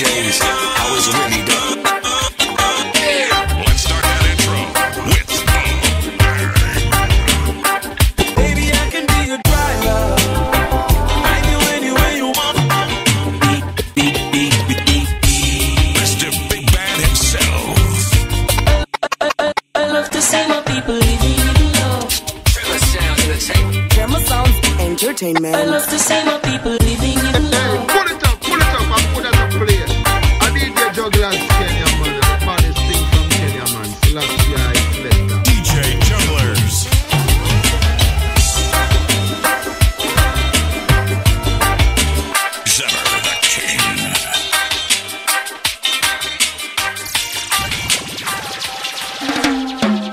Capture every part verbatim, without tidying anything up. D Js, I was really done. Let's start that intro with Bob Marley. Baby, I can be your driver. I do anywhere you want. Beep, beep, beep, beep, beep, beep. Mister Big Bad himself. I, I, I love to see my people leaving me below. Tremor sounds entertainment. Tremor sounds entertainment. I love to see my people leaving me below. Put it up, put it up, I put it up, play it. I D J Jugglerz Kenya man, the baddest thing from Kenya man. D J Jugglerz.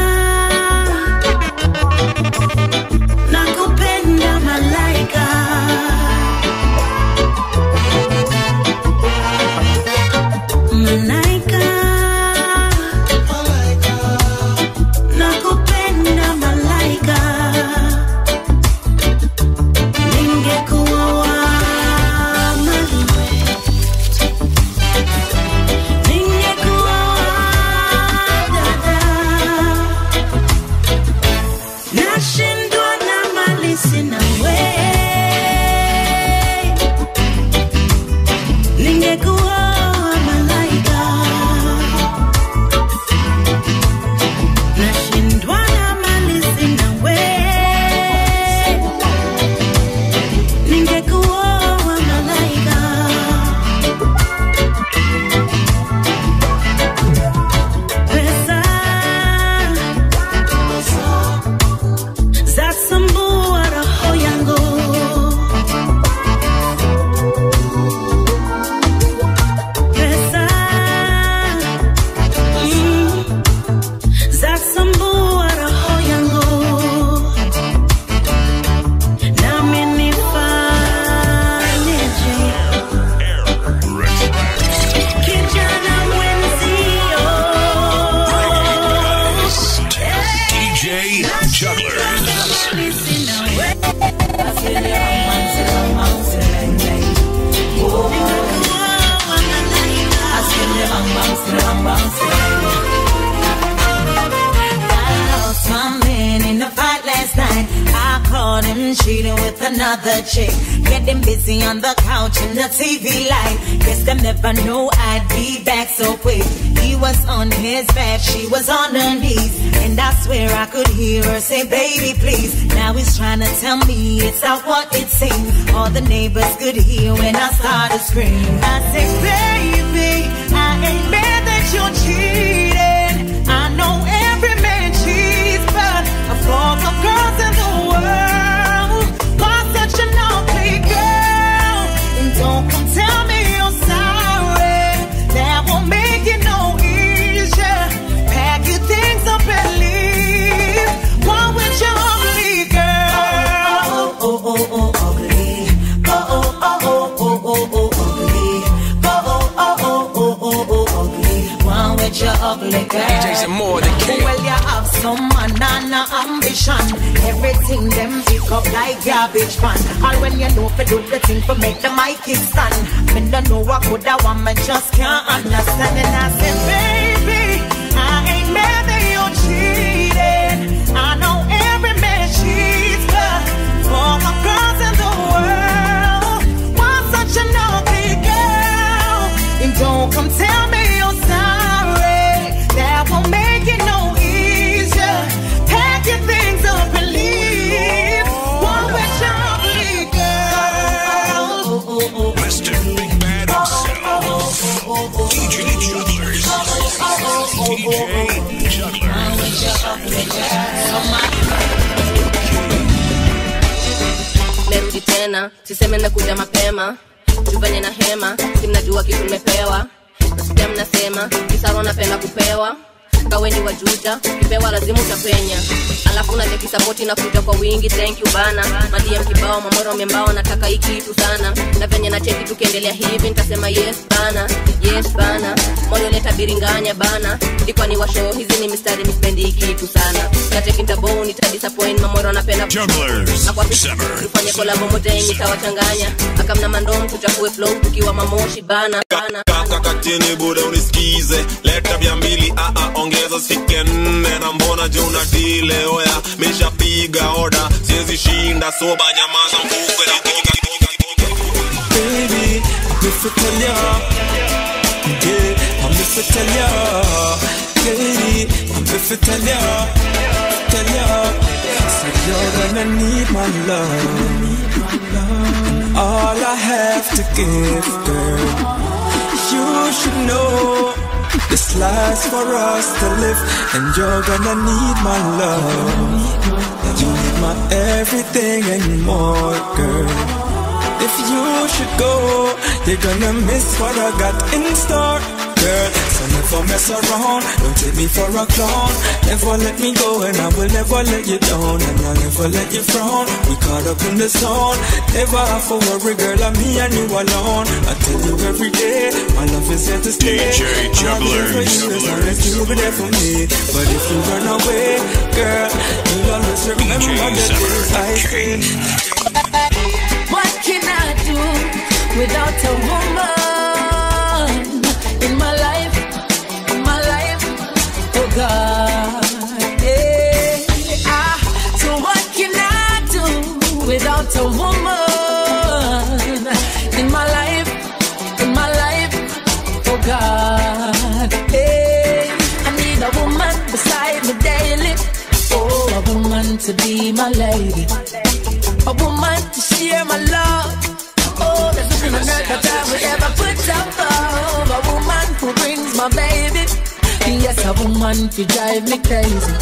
nakupenda malaika. Malaika, nakupenda malaika. been cheating with another chick. Getting busy on the couch in the T V light. Guess them never knew I'd be back so quick. He was on his back, she was on her knees. And I swear I could hear her say, baby, please. Now he's trying to tell me it's not what it seems. All the neighbors could hear when I started screaming. I said, baby, I ain't mad that you're cheating. I know every man cheats, but of all the girls in the world, why such an ugly girl? And don't come tell me you're sorry. That won't make it no easier. Pack your things up and leave. Why would you ugly girl? Oh, oh, oh, oh, oh, ugly. Oh, oh, oh, oh, oh, oh, oh, ugly. Oh, oh, oh, oh, oh, oh, oh, ugly. Why would you ugly girl? D J Xemmour, the king. Well, you have some manana ambition. Everything them pick up like garbage pan. All when you know for do the thing for make the mic kick stand. Me don't know what could I want, me just can't understand. And I said, baby, I ain't mad that you're cheating. I know every man cheats, but for the girls in the world, why such an ugly girl? And don't come tell me you're sorry. That won't make it no easier. Pack your things up and leave. One with your ugly girl. Mister Big Bad himself. D J Jugglerz. D J Jugglerz. One with your ugly girl. Merudi tena, siseme nakuja mapema. Tufanye na hema, simnajua kitu mepewa. Nasikia mnasema, kisaro napenda kupewa. Kaweni wajuja, kipewa lazimu utapenya. Alafu na teki sapoti na kuja kwa wingi, thank you bana. Madiem kibao, mamoro membao, nataka ikitu sana. Na venye na cheki tukiendelea hivi, nitasema yes bana, yes bana. Moyo leta biringanya bana. Ndikwa ni washo, hizi ni mistari mispendi ikitu sana. Na teki nitabow, nitadisappoint, mamoro napenda Jugglerz, Xemmour. Tufanye kola momote, nitawachanganya. Akamna mandom, tuchakue flow, tukiwa mamoshi bana. Kaka katini buda unisikize, leta bia mbili, a a onge. Ongeza sike nne na mbona juna dile oya. Misha piga order, siezi shinda soba nyamaza mbuke na kiki kiki kiki. Baby, nifutelia. Yeah, nifutelia. Baby, nifutelia. Nifutelia. Say you're gonna need my love. All I have to give, girl, you should know. This life's for us to live, and you're gonna need my love. You need my everything and more, girl. If you should go, you're gonna miss what I got in store, girl. So never mess around, don't take me for a clown. Never let me go, and I will never let you down. And I'll never let you frown, we caught up in the zone. Never have a worry, girl, I'm me and you alone. I tell you every day, my love is here to stay. D J Jugglerz, Jugglerz, you'll be there for me. But if you run away, girl, you'll always remember that it's ice cream. What can I do without a woman in my life, in my life, oh God, yeah. I, so what can I do without a woman in my life, in my life, oh God, yeah. I need a woman beside me daily, oh, a woman to be my lady, a woman to share my love. Oh, there's nothing on earth that I would ever put down for. A woman who brings my baby. Yes, a woman who drive me crazy.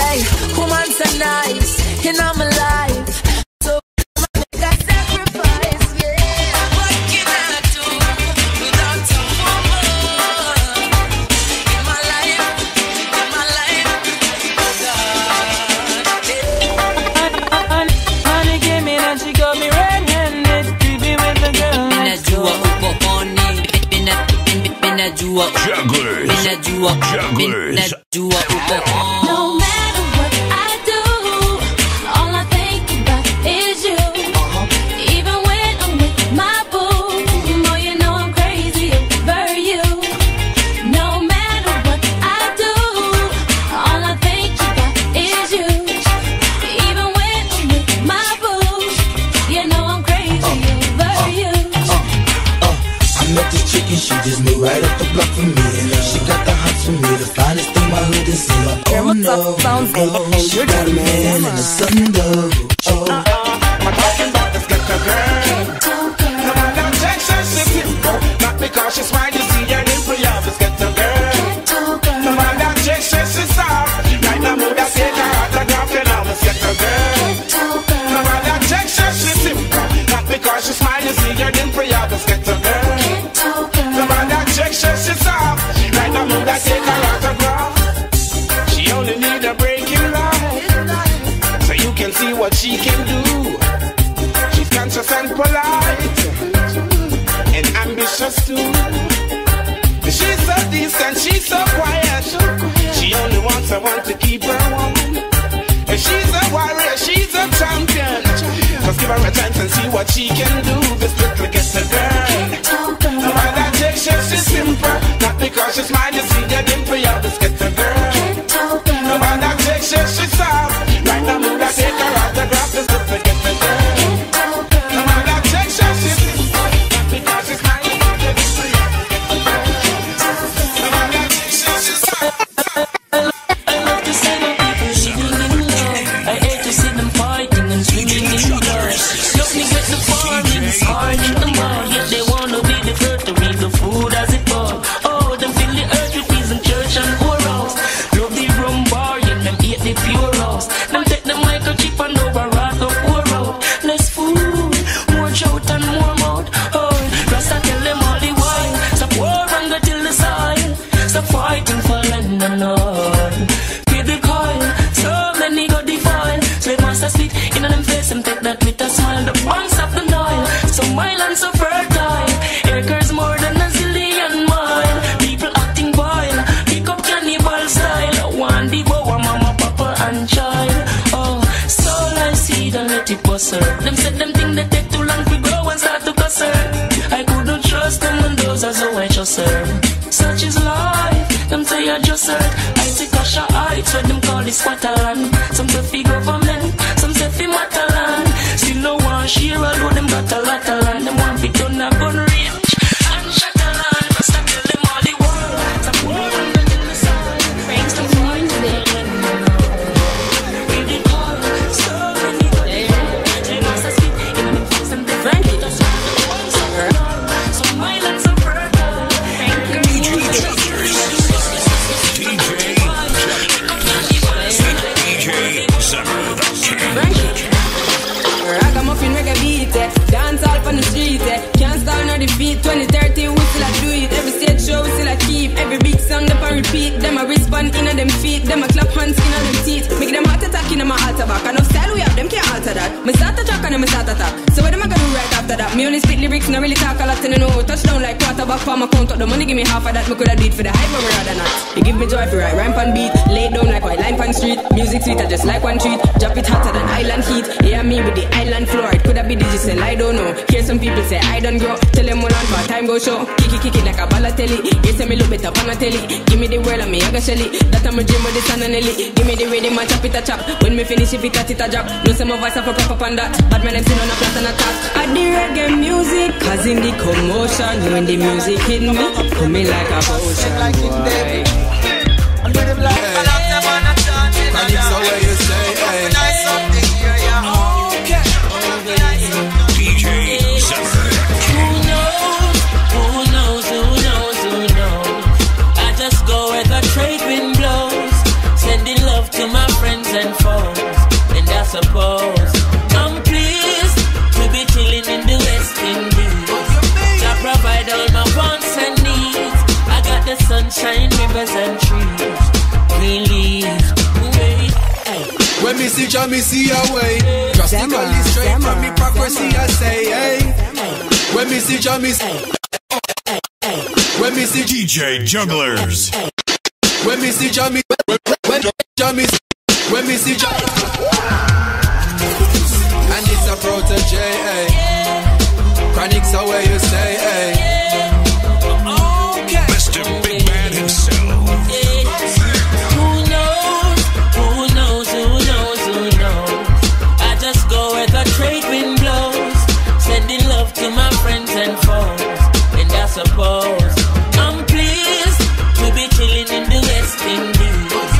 Hey, woman so nice, you know my life. So, I make a sacrifice, yeah. What can I do without a woman? In my life, in my life, oh God, yeah. And, and he gave me and she got me red-handed. Jugglerz, Jugglerz. No matter what I do, all I think about is you. Even when I'm with my boo, boy, you know I'm crazy over you. No matter what I do, all I think about is you. Even when I'm with my boo. chicken, she just moved right up the block from me. She got the hots for me, the finest thing my hood is in. Oh no, oh, she got a man in the sun though. Oh, I'm talking about this little girl. No, I don't check her, she's beautiful. Not because she's white, you see her new for love. This little girl. No, I don't check her, she's soft. She right now moved out here, her heart are dropping on this little girl. No, I don't check her, she's beautiful. Not because she's white, you see her new for love. This little girl. She only need a break in life, so you can see what she can do. She's conscious and polite, and ambitious too. She's so distant, she's so quiet. She only wants someone to keep her warm. And she's a warrior, she's a champion. Just give her a chance and see what she can do. This little gets a girl. No matter take shape, she's simple. Not because she's mine, you see that in for you. This gets a girl. No matter take shape, she's soft. Right now, move that take her out the graph. This little gets a girl. No matter take shape, she's simple. Not because she's mine, you see that in for you. No matter take shape, she's soft. I love to see them people living in love. I hate to see them fighting and swinging in love. Look me get the farm in the heart in the mall. Yet they wanna be the first to eat the food as it falls. Oh, them fill the earth with peas and church and orals. Love the rum bar, yet them eat the pure house. Them take the microchip and overwrought the poor out. Less food, more trout and more mouth. Oh, Rasta tell them all the while. Stop war and go till the soil. Stop fighting for land and all. Pay the coil, so many go defile. Slave master spit in them face, them take that with a smile. The banks of the Nile, so mild and so fertile. Acres more than a zillion mile. People acting vile, pick up cannibal style. One the boa, mama, papa and child. Oh, soul I see, don't let it bust her. Them said them thing they take too long to grow and start to cuss her. I couldn't trust them and those as how I trust her. Such is life, them say I just hurt. I see cash of heights where them call it Swatterland. Some say fi government, some say fi Matterland. Still no one share although them got a lot of land. Them want fi done a gun rape. twenty thirty, we still I do it. Every stage show, we still I keep. Every big song, up I repeat. Them I respond, in on them feet. Them I clap hands, in on them teeth. Make them heart attack, in on my altar back. And no style we have, them can't alter that. Me start attack and them start attack. So what am I gonna do right after that? Me only spit lyrics, not really talk a lot. And I know, touchdown like quarterback. For my count up the money, give me half of that. Me coulda do it for the hype, but rather not. You give me joy for right rhyme pan beat. Lay down like white line pan street. Music sweet, I just like one treat. Drop it hotter than island heat. Yeah, me with the island floor. It coulda be digital, I don't know. Hear some people say I don't grow. Tell them one on for time go show. Kick it, kick it like a ballatelli. You say me look better pan a telly. Give me the world and me I go shell it. That I'm a dream of the sun and Ellie. Give me the rhythm and chop it a chop. When me finish if it at it a drop. No say my voice up a pop up on that. But my name's in on a plot and a top. I do reggae music, causing the commotion. When the music hit me, put me like a potion. Like it's David. I'm with him like I love them on a chant. And it's the way you say hey. Something here, yeah. Okay. D J Zimmer. Who knows? Who knows? Who knows? Who knows? I just go where the trade wind blows. Sending love to my friends and foes. And I suppose I'm pleased to be chilling in the West Indies. I provide all my wants and needs. I got the sunshine, rivers and trees. Release. When me see Jah, me see a way. Drastically straight from hypocrisy, I say, hey. When me see Jah, me see. When me see D J Jugglerz. When me see Jah, me. When Jah, me. When me see Jah. And it's a protege, hey. Chronics are where you stay, hey. Okay. Mister Big Man himself. Trade wind blows, sending love to my friends and foes, and I suppose. house. I'm pleased to be chilling in the West Indies.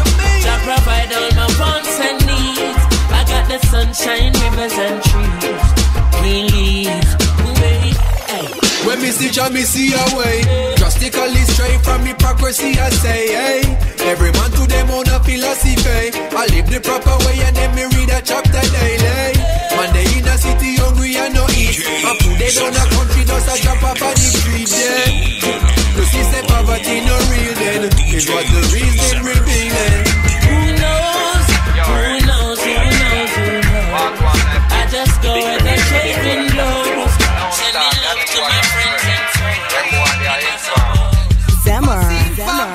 God provide all my wants and needs. I got the sunshine, rivers and trees. We leave. When me see Jah, me see a way. Drastically straight from hypocrisy, I say, hey. Every man to them own a philosophy. I live the proper way and then me read a chapter daily. Man, they in a city hungry and no eat. And food they down a country just a drop off on the street, yeah. The system poverty no real then. It was the reason revealing. Who knows? Who knows? Who knows? Who knows? I just go where the shaking blows. Send me love to my friends and friends. Zimmer, Zimmer.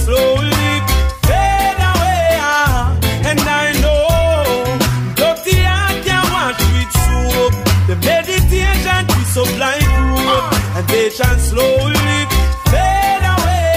Slowly fade away, and I know dirty rich and slowly fade away.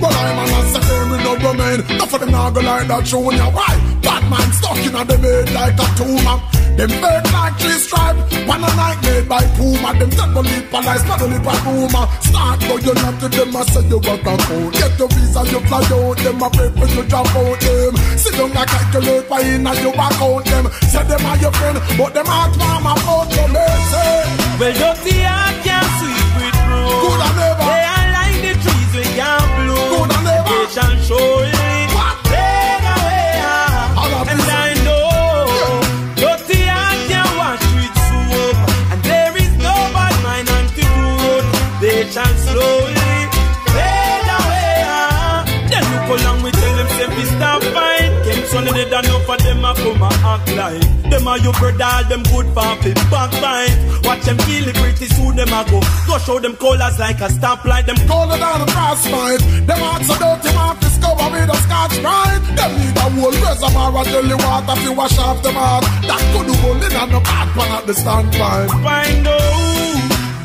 But I'm a not second with no woman. Not for them not go like that show now. Why? Bad man stuck in a them head like a tumor. Them bird like three stripes. One a night made by Puma. Them dead no leap and lies, not a leap and rumor. Start but you're not to them and say you got a phone. Get your visa, you fly out. Them a break when you drop out them. Sit down and calculate by in and you back out them. Say them are your friend, but them act warm about your mercy. Well, just the heart can sweep with room. Good and ever. They are like the trees we can bloom. Good and ever. They shall surely fade away. And I know and slowly fade away. Then look along, we tell them, say, we stop fight. Came suddenly, they done up for them, I come and act like. Them are your brother, them good for a backbite. Watch them kill it pretty soon, them I go. Go show them colors like a stoplight. Them color down the cross fight. Them hearts so dirty, mark discover with a scotch pride. Them need a whole reservoir of jelly water if you wash off them out. That could do only on the back one at the standby. Find out.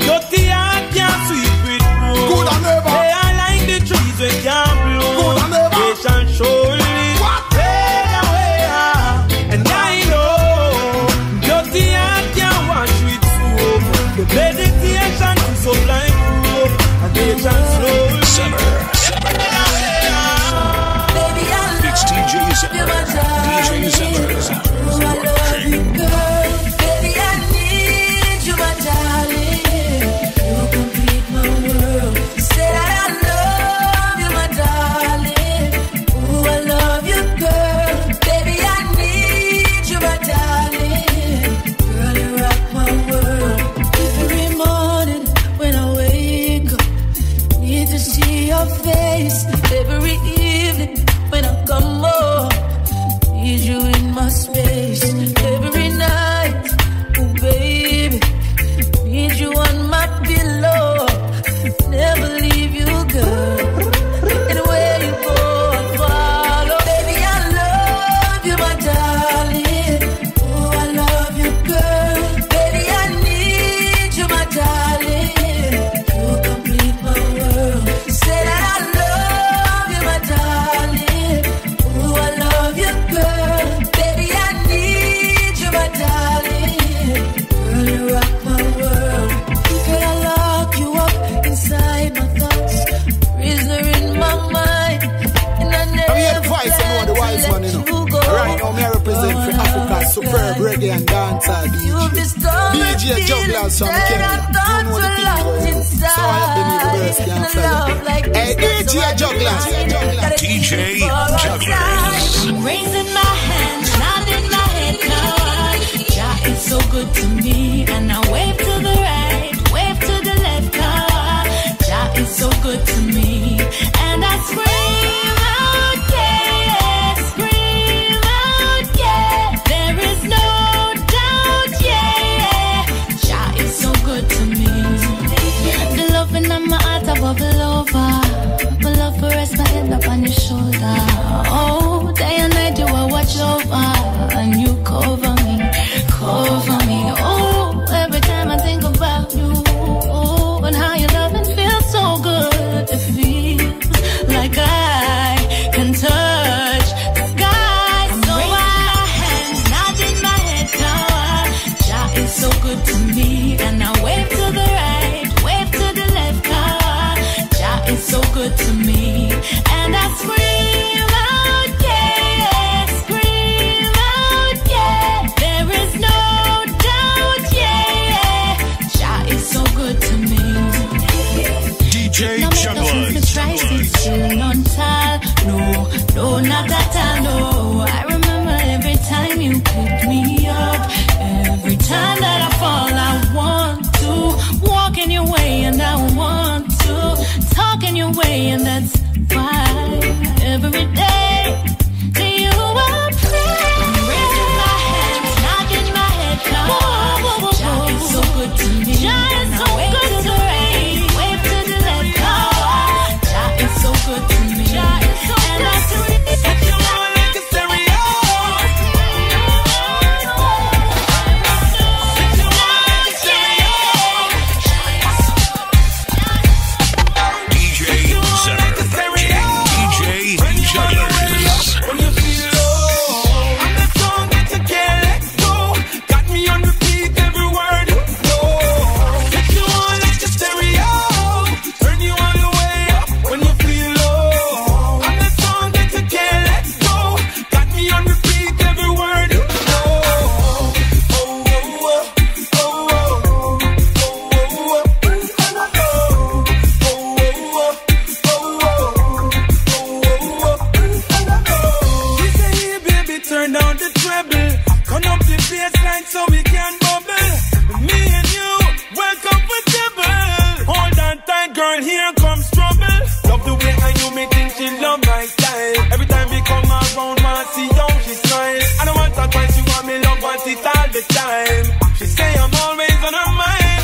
Dirty heart can't sweep with room. Good and ever. They are like the trees we can't bloom. Good and ever. They shall surely fade away. And I know dirty heart can't wash with soap. The meditation is so blind room. And they shall slowly fade away. Baby, I love it's D J Zimmer. D J Zimmer. You are the girl. Baby, I need you, my darling. Every evening when I come home, need you in my space. Every night, oh baby, need you on my pillow. Never leave you, girl. And where you go, I'll follow. Baby, I love you, my darling. Oh, I love you, girl. Baby, I need you, my darling. You complete my world. You say that I love. Superb reggae and dancehall D J. D J Jugglerz from Kenya. You know the people. So I have been in the worst like hey, D J Jugglerz. D J Jugglerz. I'm raising my hands, nodding my head, Lord. Jah is so good to me, and I wave to the right, wave to the left, Lord. Jah is so good to me, and I scream out, oh, yeah, scream. And my heart I bubble over. My love for rest, my head up on your shoulder. Oh, day and night you will watch over, and you cover me. so we can bubble. Me and you, well comfortable. Hold on tight, girl, here comes trouble. Love the way I you make things, she love my style. Every time we come around, wanna see how she smile. I don't want that twice, she want me love, want it all the time. She say I'm always on her mind.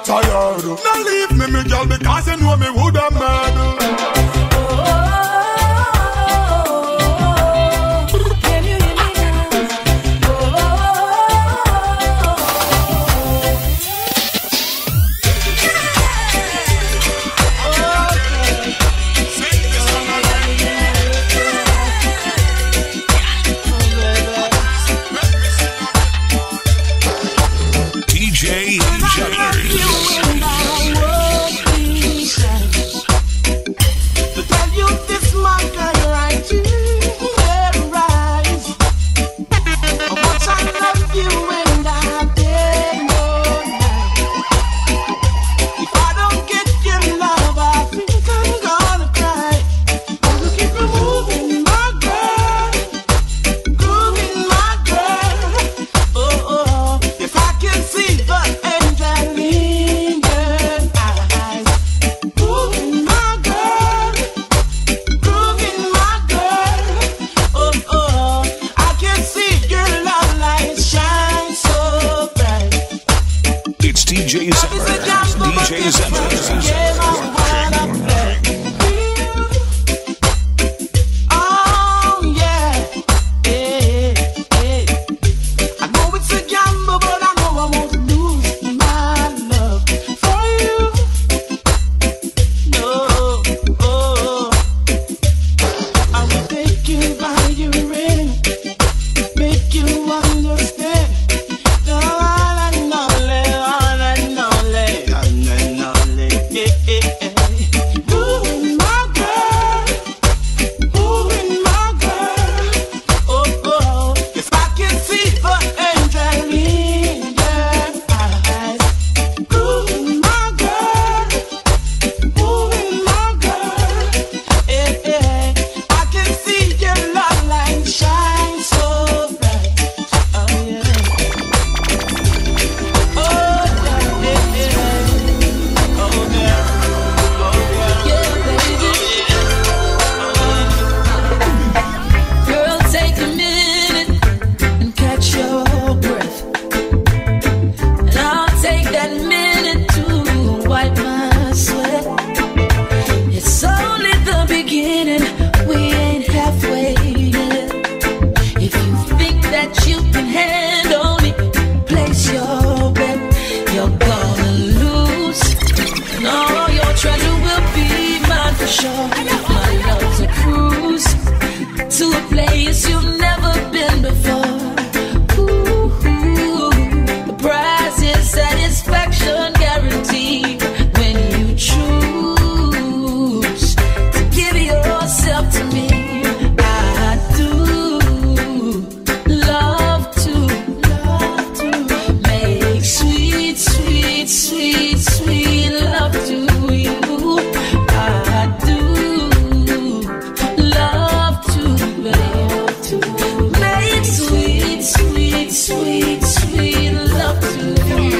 sweet, sweet love to you.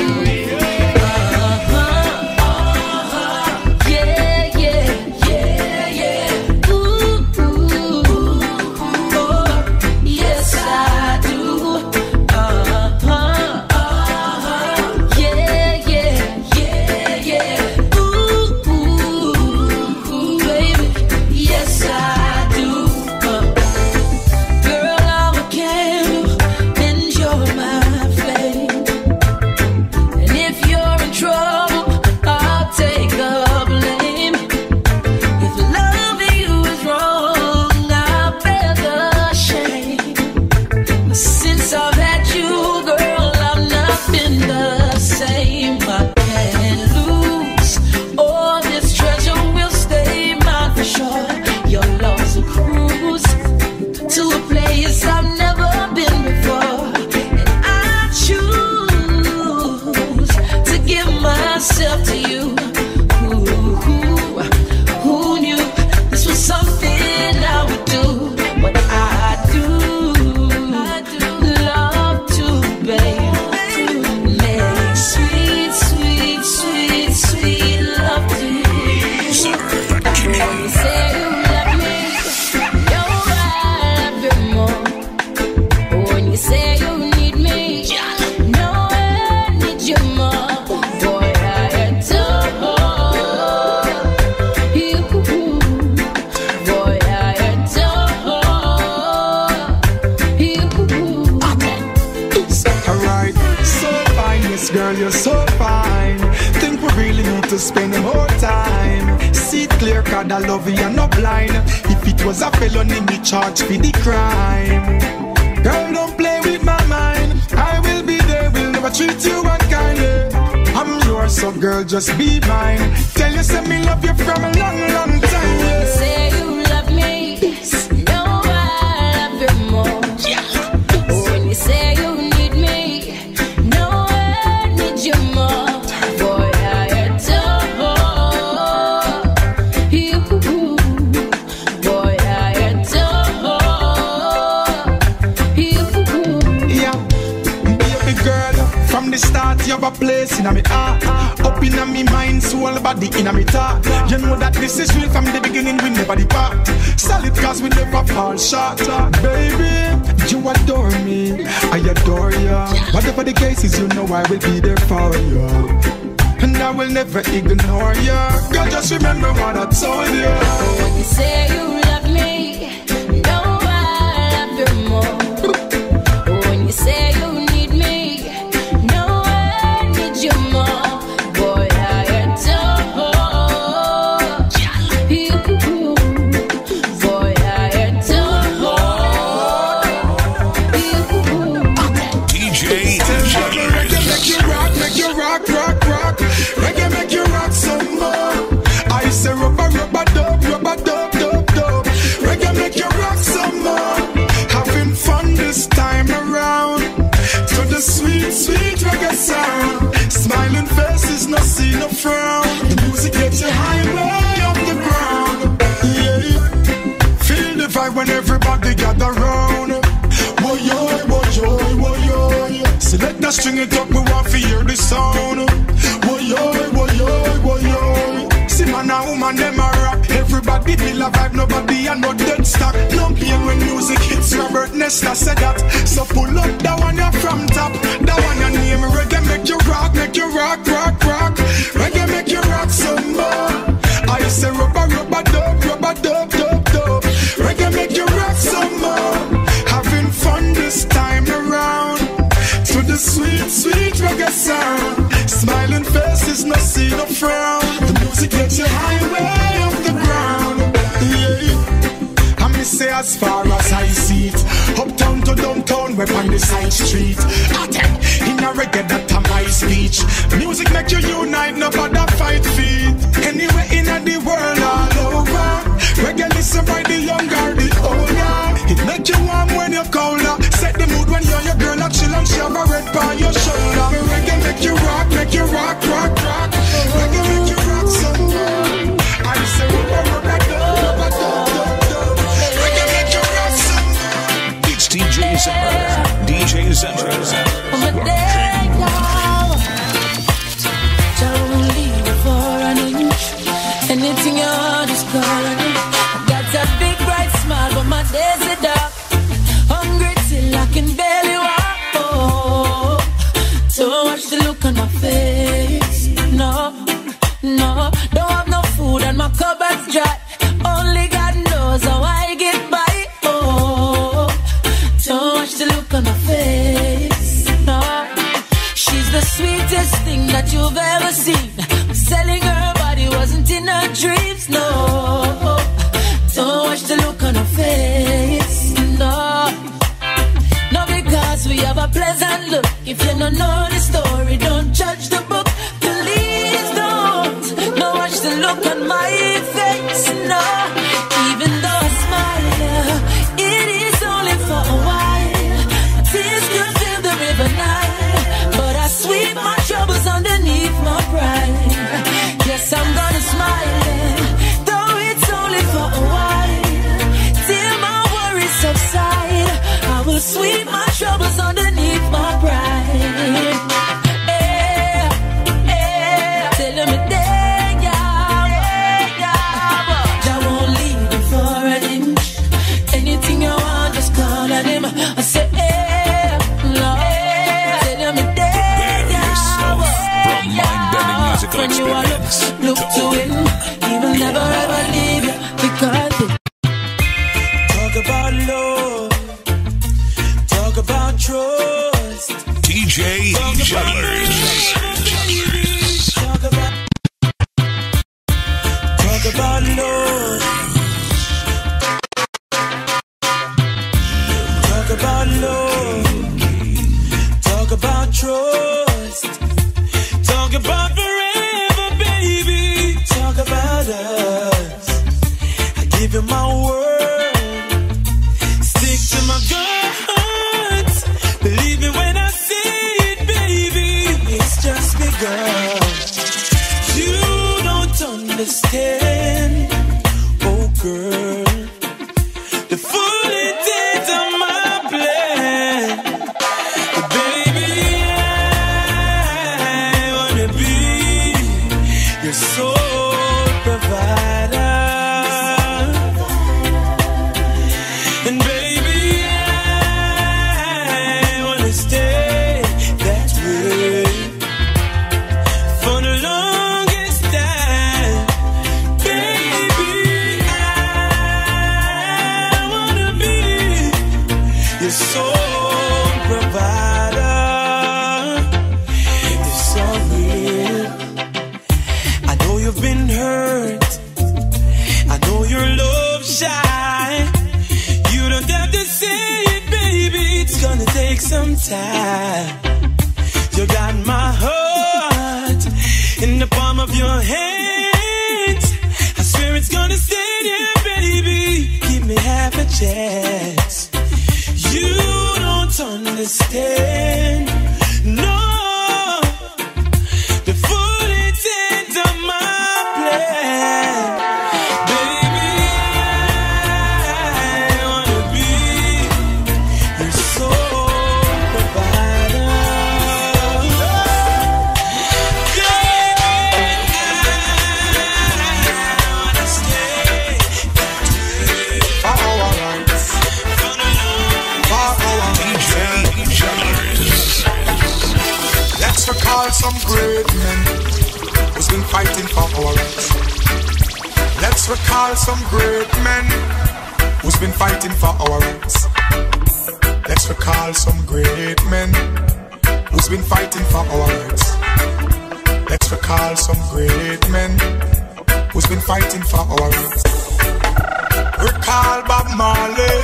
I love you, I'm not blind. If it was a felony, me charge for the crime. Girl, don't play with my mind. I will be there, will never treat you unkindly. I'm yours, so girl, just be mine. Tell you, say me love you from a long, long time. Yeah. Say you love me, no, I love you more. Yeah. Oh, when you say you need me, no, I need you more. Have a place in my heart, up in my mind, soul, body in my heart. You know that this is real from the beginning, we never depart. Solid cause we never fall short. Baby, you adore me, I adore you. Whatever the case is, you know I will be there for you, and I will never ignore you. Girl, just remember what I told you. When you say you love me, no, I love you more. When you say you sound. Smiling faces, no see, no frown. The music gets you high way off the ground. Yeah. Feel the vibe when everybody gather round. Woy yoy, woy yoy, woy yoy. So let that string it up, we want to hear the sound. Woy yoy, woy yoy, woy yoy. See man and woman, them a rock. Everybody feel a vibe, nobody and no dead stock. No pain when music hits, Robert Nesta said that. So pull up that one you're from top. That one your name, reggae make you rock, make you rock, rock, rock. Reggae make you rock some more. I say rubber, rubber, dub, rubber, dub, dub, dub. Reggae make you rock some more. Having fun this time around. To the sweet, sweet reggae sound. Smiling faces, no see, no frown. The music gets you high way up the ground. Yeah. And me say as far as I see it, uptown to downtown, we're on the side street. I take in a reggae that a my speech. Music make you unite, no bother fight feet. Anywhere in the world, all over. Reggae listen by the younger, the older. It make you warm when you're colder. Set the mood when you're your girl, I chill and shove a red by your shoulder. Me reggae make you rock, make you rock, rock, rock. Reggae make you rock some more. I say rubber, rubber, rubber, rubber. Reggae make you rock some more. It's D J Zimmer, D J Zimmer. don't know the story, don't judge the book, please don't. Don't watch the look on my face, no. Even though I smile, it is only for a while. My tears could fill the river Nile, but I sweep my troubles underneath my pride. Yes, I'm gonna smile, though it's only for a while. Till my worries subside, I will sweep my troubles underneath my pride. D J Jugglerz. Talk about, talk about love. Talk about love. Talk about trust. Talk about forever, baby. Talk about us. I give you my word. Stick to my guns. Believe me when I say. Just begun. You don't understand, oh girl, the full intent of my plan. But baby, I wanna be your sole provider. And baby, I wanna stay. Some time. You got my heart in the palm of your hands. I swear it's gonna stay there, baby. Give me half a chance. You don't understand. No, the full intent of my plan. Baby, I wanna be your soul. Some great men who's been fighting for our rights. Let's recall some great men who's been fighting for our rights. Let's recall some great men who's been fighting for our rights. Let's recall some great men who's been fighting for our rights. Recall Bob Marley,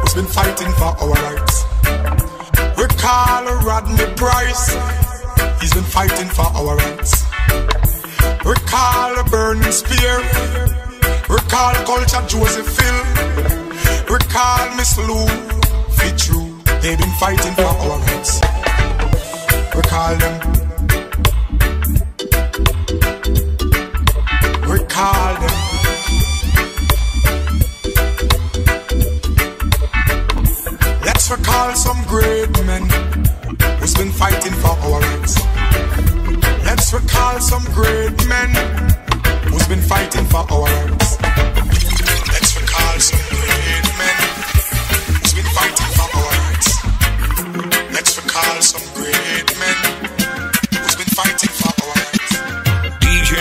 who's been fighting for our rights. Recall Rodney Price, he's been fighting for our rights. Recall the Burning Spear. Recall culture Joseph Phil. Recall Miss Lou. Fit true, they've been fighting for our rights. Recall them. Recall them. Let's recall some great men who's been fighting for our rights. Let's recall some great men who's been fighting for our rights. Let's recall some great men who's been fighting for our rights. Let's recall some great men who's been fighting for our rights. D J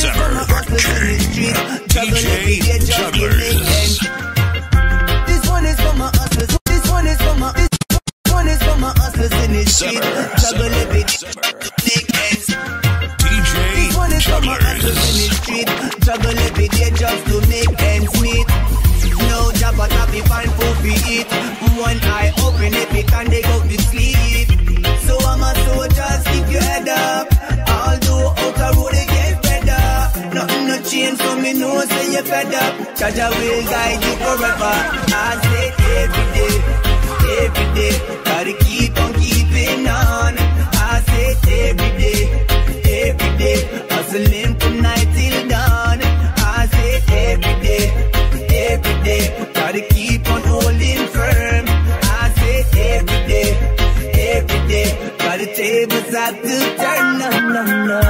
Zimmer, the king. D J Jugglerz. This one is for my hustlers. This one is for my hustlers. Is for my hustlers in the street, juggle every dick ends. D J Jugglerz. This one is for my hustlers in the street, juggle every day, juggle. know say you're fed up. Jaja will guide you forever. I say every day, every day, gotta keep on keeping on. I say every day, every day, hustling from night till dawn. I say every day, every day, gotta keep on holding firm. I say every day, every day, gotta tables have to turn. No, no, no.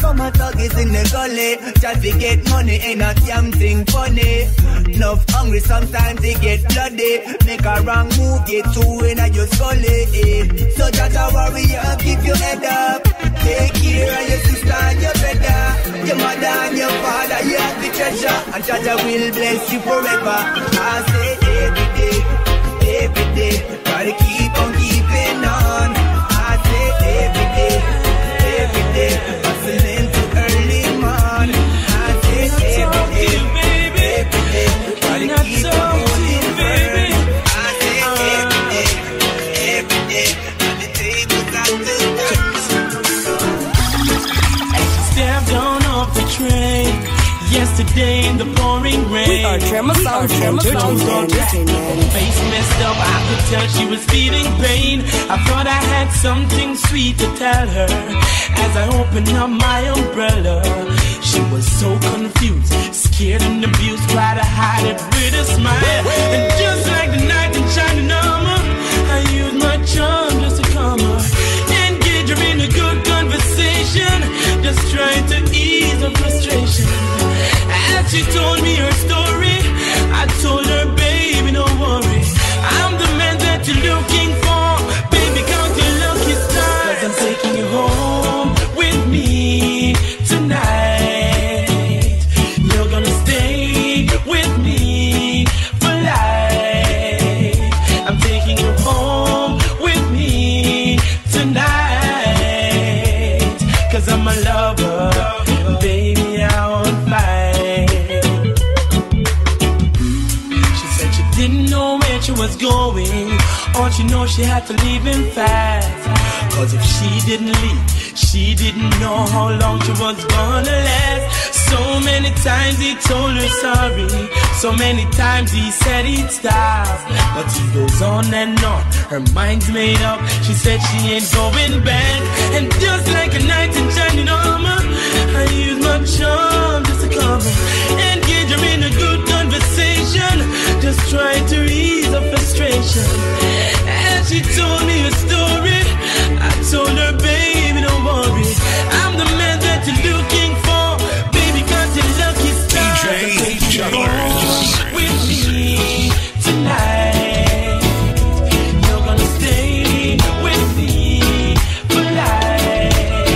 From my doggies in the gully, just to get money ain't not something funny. Love hungry, sometimes they get bloody. Make a wrong move, get two in at your scully. So that's a warrior, keep your head up. Take care of your sister and your brother, your mother and your father, you have the treasure. And Jaja will bless you forever. I say every day, every day, gotta keep on keeping on. I say every day, every day. Yesterday in the pouring rain, we are tremor sounds, tremor sounds on track. Her face messed up, I could tell she was feeling pain. I thought I had something sweet to tell her. As I opened up my umbrella, she was so confused, scared and abused. Tried to hide it with a smile, and just like the night in shining armor, I used my charm just to calm her. Engage her in a good conversation, just trying to ease her frustration. She told me her story. I told her, baby, no worry. I'm the man that you're looking for. Baby, count your lucky stars. 'Cause I'm taking you home with me tonight. You're gonna stay with me for life. I'm taking you home with me tonight. 'Cause I'm a lover, baby. Was going, all she know she had to leave him fast. 'Cause if she didn't leave, she didn't know how long she was gonna last. So many times he told her sorry, so many times he said he'd stop, but he goes on and on. Her mind's made up, she said she ain't going back. And just like a knight in shining armor, I use my charm just to cover. Engage her in a good conversation, just try to ease of frustration. And she told me a story. I told her, baby, don't worry. I'm the man that you're looking for. Baby, got your lucky stars. D J Jugglerz with me tonight. You're gonna stay with me for life.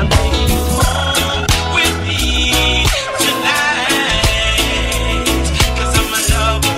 I'm taking you home with me tonight. 'Cause I'm a lover.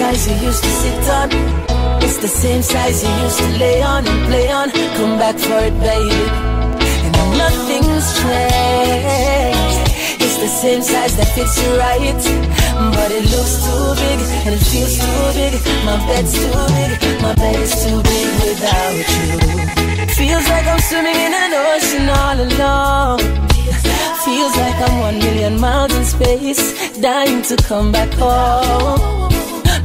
Size you used to sit on, it's the same size you used to lay on and play on. Come back for it, baby. And nothing's changed. It's the same size that fits you right, but it looks too big and it feels too big. My bed's too big, my bed is too big without you. Feels like I'm swimming in an ocean all alone. Feels like I'm one million miles in space, dying to come back home.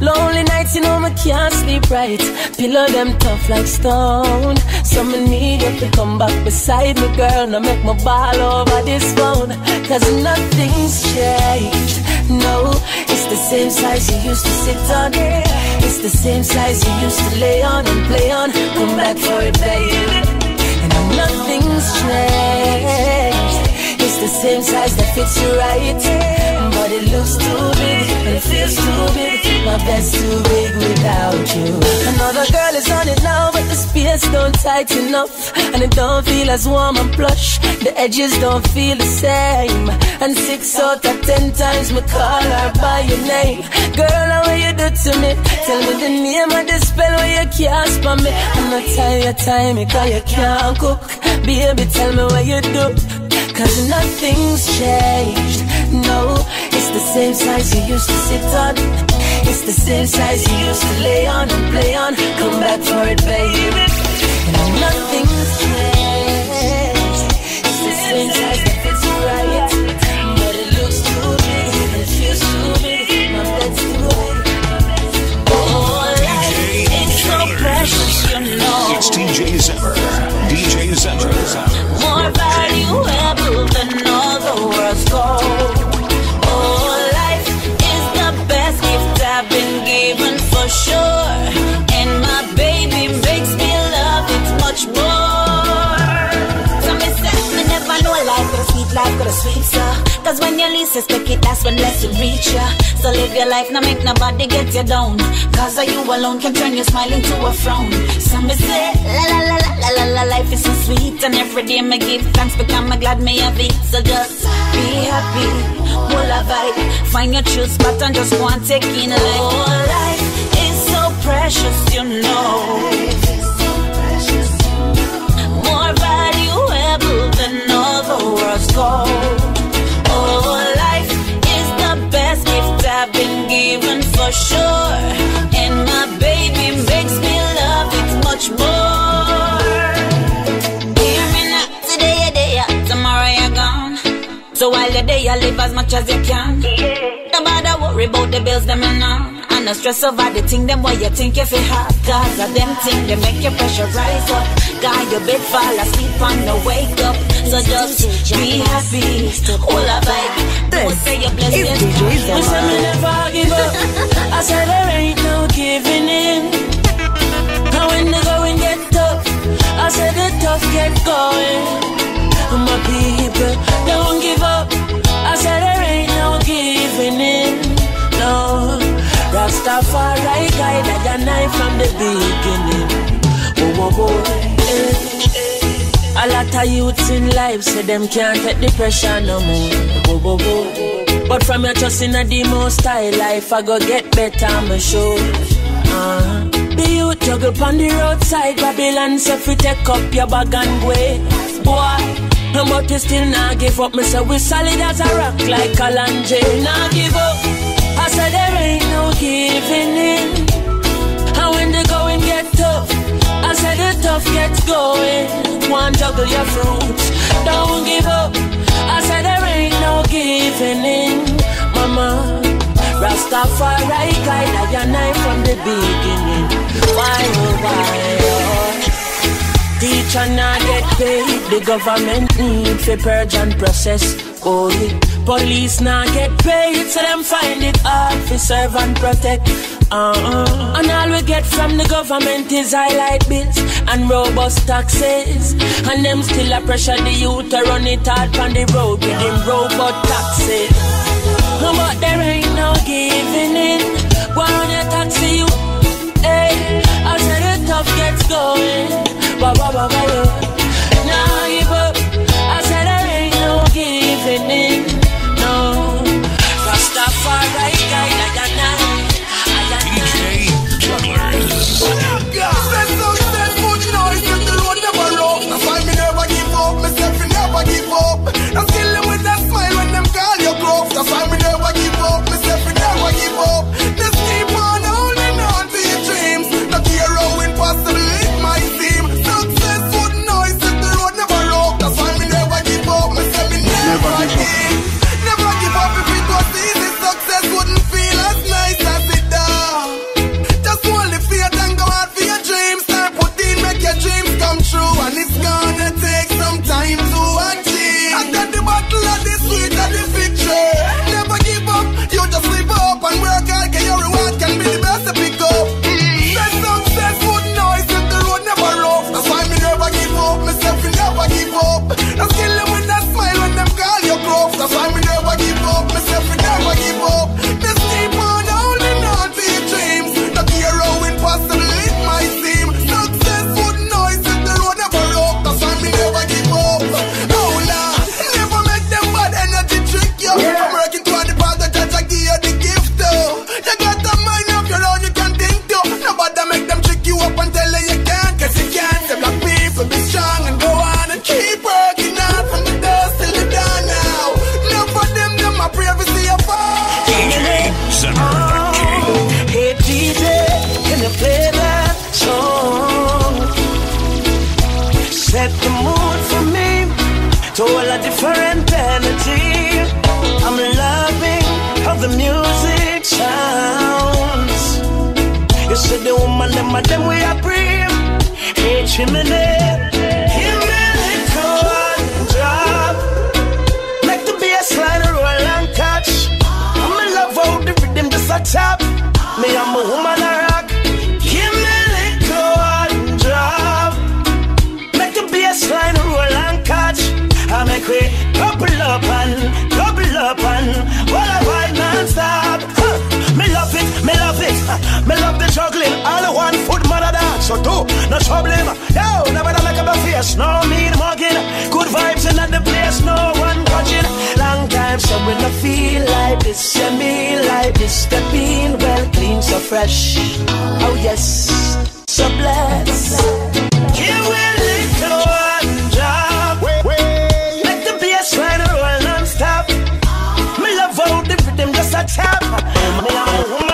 Lonely nights, you know, I can't sleep right. Pillow them tough like stone. So I need you to come back beside me, girl. Now make my ball over this phone. Cause nothing's changed, no. It's the same size you used to sit on it. It's the same size you used to lay on and play on. Come back for it, baby. And now nothing's changed. It's the same size that fits you right. But it looks too big, it feels too big. My bed's too big without you. Another girl is on it now, but the spears don't tighten up, and it don't feel as warm and plush. The edges don't feel the same. And six out of ten times me call her by your name. Girl, how are you do to me? Tell me the name of the spell where you cast for me. I'm not tired of time, cause you can't cook. Baby, tell me what you do. Cause nothing's changed, no. It's the same size you used to sit on. It's the same size you used to lay on and play on. Come back for it, baby. No, nothing's changed. It's the same size that fits you right. But it looks too big, it feels too big. My bed's too big. Oh, life is so precious, you know. It's D J Zimmer, D J Zimmer. More value ever than all the world's gold. Sure, and my baby makes me love it much more. So me said, me never know life could sweet, life could sweet, sir. Cause when you least expect it, that's when less you reach ya. So live your life, now make nobody get you down. Cause you alone can turn your smile into a frown. So me say, la la la la la la, life is so sweet. And every day me give thanks because I'm glad me have it. So just be happy, pull a vibe. Find your true spot and just go and take in life. Oh, life. Precious, you know. More valuable than all the world's gold. Oh, life is the best gift I've been given for sure. And my baby makes me love it much more. Hear me now, today you're there, tomorrow you're gone. So while you're there, you live as much as you can. Don't bother worry about the bills, them and all. No stress over the thing, them why you think you feel hard. Cause of them thing, they make your pressure rise up. Got your bed fall asleep and no wake up. So just be happy, all about don't say your blessings. You said me never give up. I said there ain't no giving in. And when the going get tough, I said the tough get going. My people, don't give up. I said there ain't no giving in, no. Rastafari guide like a knife from the beginning. Whoa, whoa, whoa. Eh. A lot of youths in life say them can't take the pressure no more. Whoa, whoa, whoa. But from your trust in a demo style life, I go get better, I'm sure. Uh-huh. The youth juggle on the roadside, Babylon say fi take up your bag and way. Boy, no but you still not give up. Me say we solid as a rock like Kalanje. Not give up. I said there ain't no giving in. And when the going get tough, I said the tough gets going. One juggle your fruits, don't give up. I said there ain't no giving in, mama. Rastafari guide your knife from the beginning. Why oh why oh? Teacher not get paid, the government need for purge and process. Oh yeah. Police now get paid, so them find it hard to serve and protect. Uh-uh. And all we get from the government is highlight bills and robust taxes. And them still a pressure the youth to run it hard on the road with them robot taxes. But there ain't no giving in. Why on your taxi you? Hey, I said the tough gets going. Now give up. I said there ain't no giving in. Rastafari guide like a knife. D J Jugglerz. Stress out, stress out, you know, it's the road never wrong. I find me never give up, myself me never give up. I kill them with that smile when them call your growth. I find me never give up, myself me never give up. This keep on. a different energy. I'm loving how the music sounds. You said the woman them a them we are bring. Hey chimney, give me the cold drop. Make the bassline roll and catch. I'm in love how the rhythm just a tap. Me I'm a woman I rock. Give me the cold drop. Make the bassline roll and catch. I make we couple up and double up and what I fight non-stop. Huh. Me love it, me love it, huh. Me love the juggling. All the one foot mother dance, so do no problem. Yo, never done like a face, no mean mugging. Good vibes in the place, no one watching. Long time, so when I feel like this, yeah, me like this, the bean well clean, so fresh. Oh yes, so blessed. Here we live. Tap. Woman,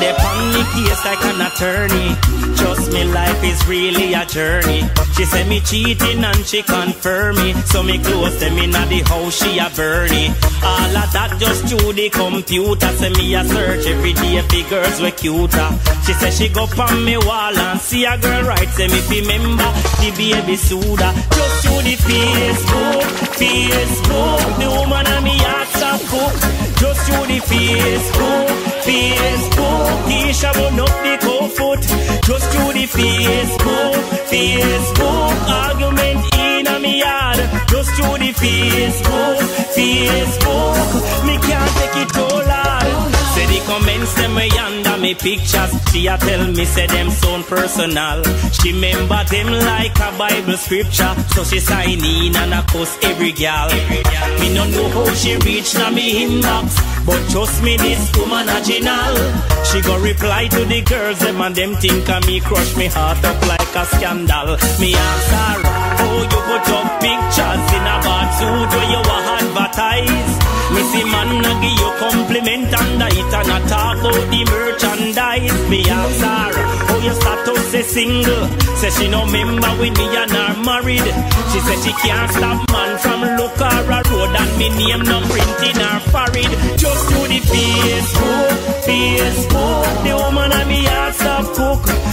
they pon me case like an attorney. Trust me, life is really a journey. She said me cheating and she confirm me. So me close them inna the house, she a Bernie. All of that just through the computer. Say me a search every day for girls we cuter. She said she go pon me wall and see a girl right. Say me remember the baby soda. Just through the Facebook, Facebook. The woman and me heart stop cook. Just through the Facebook, Facebook. Keisha burn up the cold foot. Just through the Facebook, Facebook. Argument in a me yard. Just through the Facebook, Facebook. Me can't take it all hard. Say the comments them way under me pictures. She a tell me say them sound personal. She member them like a Bible scripture. So she sign in and a post every gal. Me no know how she reach na me inbox, but trust me this woman original. She go reply to the girls them and them think a me crush me heart up like a scandal. Me answer, oh you put up pictures in a bathsuit where you a advertise. Me see man a give you compliment and I it and I talk about the merchandise. Me ask her, oh you start out say single. Say she no member with me and are married. She say she can't stop man from look her a road and me name no printing her parried. Just through the Facebook, Facebook. The woman and me heart stop cook.